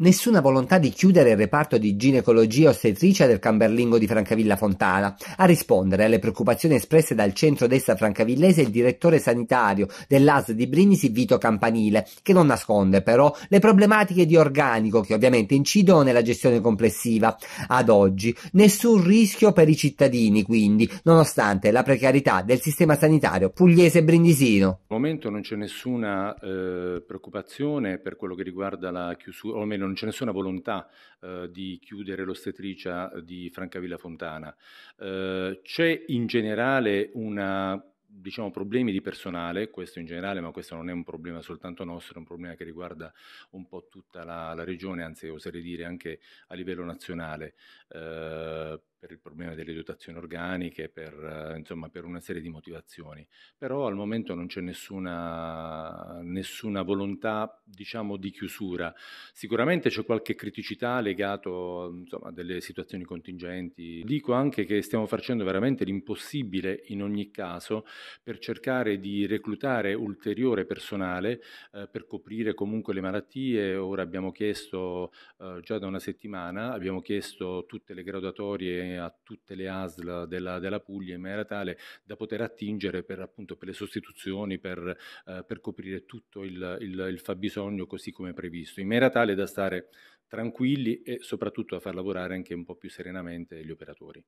Nessuna volontà di chiudere il reparto di ginecologia ostetricia del Camberlingo di Francavilla Fontana. A rispondere alle preoccupazioni espresse dal centro-destra francavillese il direttore sanitario dell'ASL di Brindisi Vito Campanile, che non nasconde però le problematiche di organico che ovviamente incidono nella gestione complessiva. Ad oggi nessun rischio per i cittadini, quindi, nonostante la precarietà del sistema sanitario pugliese e brindisino. Al momento non c'è nessuna preoccupazione per quello che riguarda la chiusura, o almeno non c'è nessuna volontà di chiudere l'ostetricia di Francavilla Fontana. C'è in generale problemi di personale, questo in generale, ma questo non è un problema soltanto nostro, è un problema che riguarda un po' tutta la regione, anzi oserei dire anche a livello nazionale, per il problema delle dotazioni organiche, per una serie di motivazioni. Però al momento non c'è nessuna volontà, di chiusura. Sicuramente c'è qualche criticità legato, a delle situazioni contingenti. Dico anche che stiamo facendo veramente l'impossibile in ogni caso per cercare di reclutare ulteriore personale per coprire comunque le malattie. Ora abbiamo chiesto, già da una settimana, abbiamo chiesto tutte le graduatorie a tutte le ASL della Puglia in maniera tale da poter attingere per le sostituzioni, per coprire tutto il fabbisogno così come previsto, in maniera tale da stare tranquilli e soprattutto a far lavorare anche un po' più serenamente gli operatori.